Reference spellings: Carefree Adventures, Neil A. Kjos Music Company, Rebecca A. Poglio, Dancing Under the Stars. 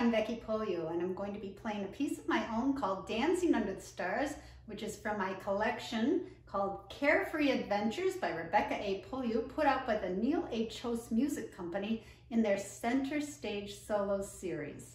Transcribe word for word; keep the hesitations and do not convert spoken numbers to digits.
I'm Becky Poglio, and I'm going to be playing a piece of my own called Dancing Under the Stars, which is from my collection called Carefree Adventures by Rebecca A. Poglio, put out by the Neil A. Kjos Music Company in their Center Stage Solos series.